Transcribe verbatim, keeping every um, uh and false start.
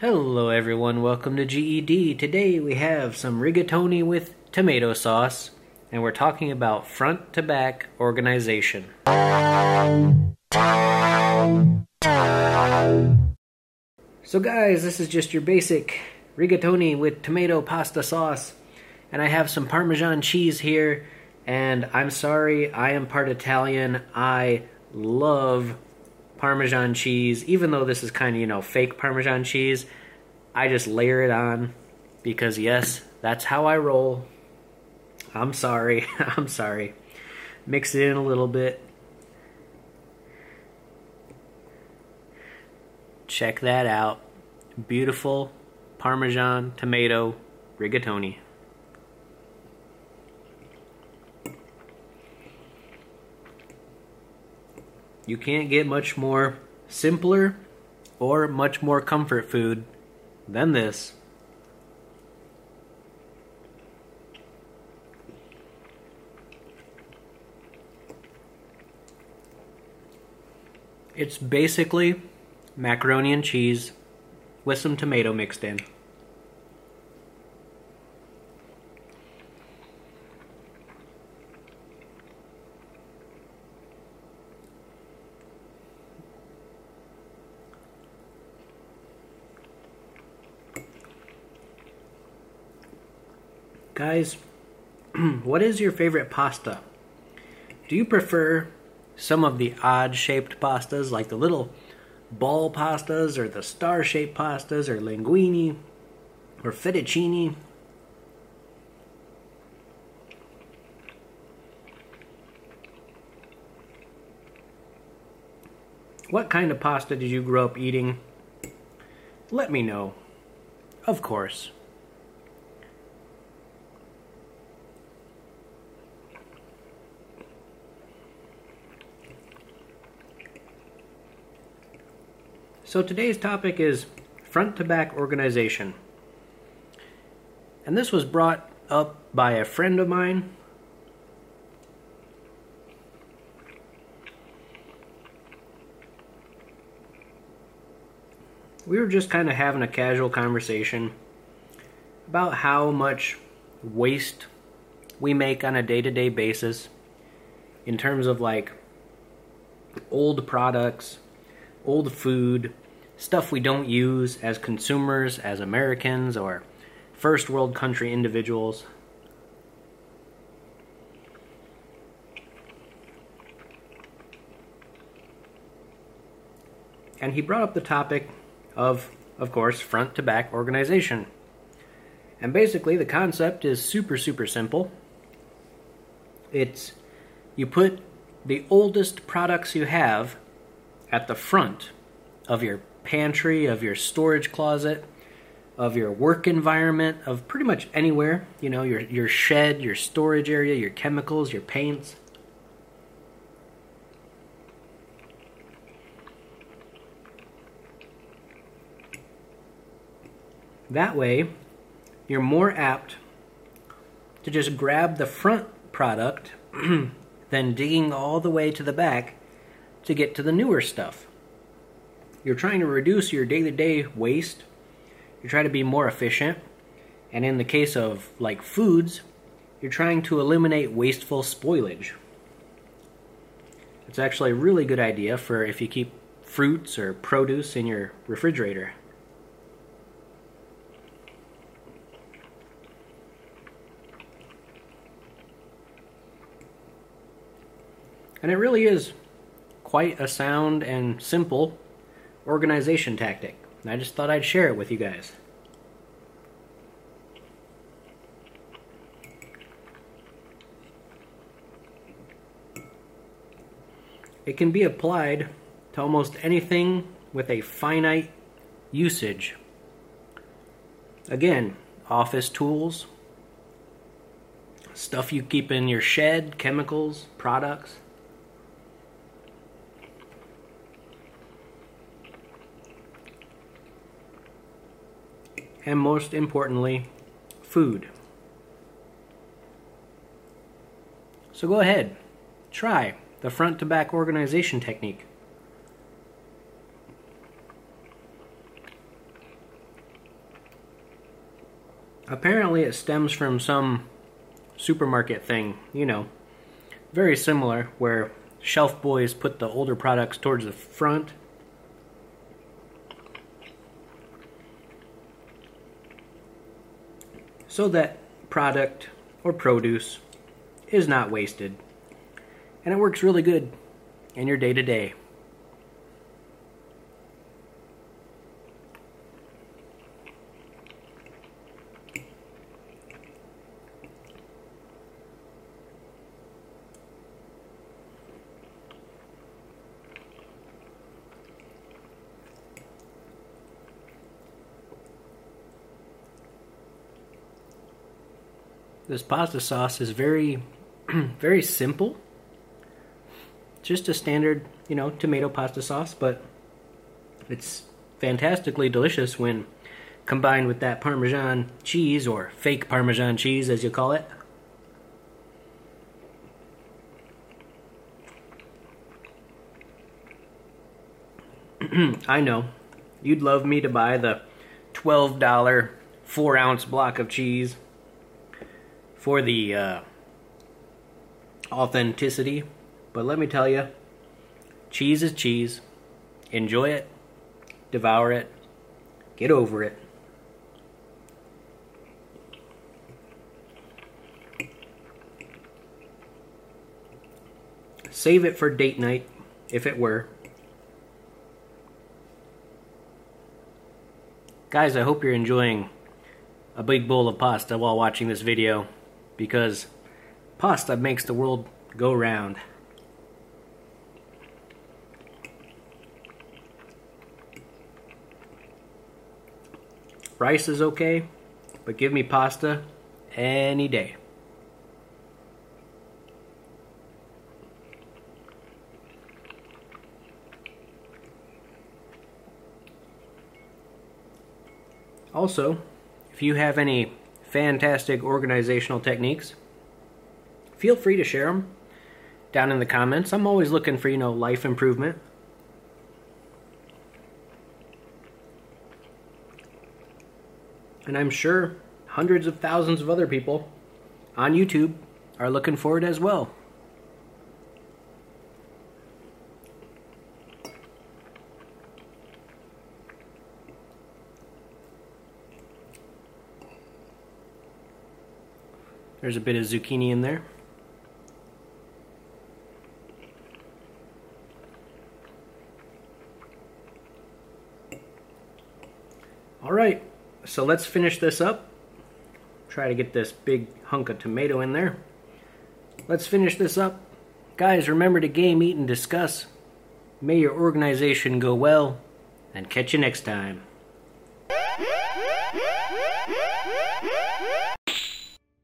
Hello everyone, welcome to G E D. Today we have some rigatoni with tomato sauce, and we're talking about front to back organization. So guys, this is just your basic rigatoni with tomato pasta sauce, and I have some Parmesan cheese here, and I'm sorry, I am part Italian. I love Parmesan cheese, even though this is kind of, you know, fake Parmesan cheese. I just layer it on because, yes, that's how I roll. I'm sorry. I'm sorry. Mix it in a little bit. Check that out. Beautiful Parmesan tomato rigatoni. You can't get much more simpler or much more comfort food than this. It's basically macaroni and cheese with some tomato mixed in. Guys, what is your favorite pasta? Do you prefer some of the odd-shaped pastas, like the little ball pastas, or the star-shaped pastas, or linguine, or fettuccine? What kind of pasta did you grow up eating? Let me know. Of course. So today's topic is front-to-back organization. And this was brought up by a friend of mine. We were just kind of having a casual conversation about how much waste we make on a day-to-day basis in terms of like old products, old food, stuff we don't use as consumers, as Americans, or first world country individuals. And he brought up the topic of, of course, front to back organization. And basically the concept is super, super simple. It's you put the oldest products you have at the front of your pantry, of your storage closet, of your work environment, of pretty much anywhere, you know, your, your shed, your storage area, your chemicals, your paints. That way, you're more apt to just grab the front product than digging all the way to the back to get to the newer stuff. You're trying to reduce your day-to-day waste. You're trying to be more efficient. And in the case of like foods, you're trying to eliminate wasteful spoilage. It's actually a really good idea for if you keep fruits or produce in your refrigerator. And it really is quite a sound and simple organization tactic. And I just thought I'd share it with you guys. It can be applied to almost anything with a finite usage. Again, office tools, stuff you keep in your shed, chemicals, products. And most importantly, food. So go ahead, try the front-to-back organization technique. Apparently it stems from some supermarket thing, you know, very similar, where shelf boys put the older products towards the front. So that product or produce is not wasted. And it works really good in your day-to-day. This pasta sauce is very, very simple. Just a standard, you know, tomato pasta sauce, but it's fantastically delicious when combined with that Parmesan cheese, or fake Parmesan cheese as you call it. I know, you'd love me to buy the twelve dollar four ounce block of cheese for the uh, authenticity, but let me tell you, cheese is cheese. Enjoy it, devour it, get over it. Save it for date night, if it were. Guys, I hope you're enjoying a big bowl of pasta while watching this video, because pasta makes the world go round. Rice is okay, but give me pasta any day. Also, if you have any fantastic organizational techniques, feel free to share them down in the comments. I'm always looking for, you know, life improvement. And I'm sure hundreds of thousands of other people on YouTube are looking for it as well. There's a bit of zucchini in there. All right. So let's finish this up. Try to get this big hunk of tomato in there. Let's finish this up. Guys, remember to game, eat, and discuss. May your organization go well, and catch you next time.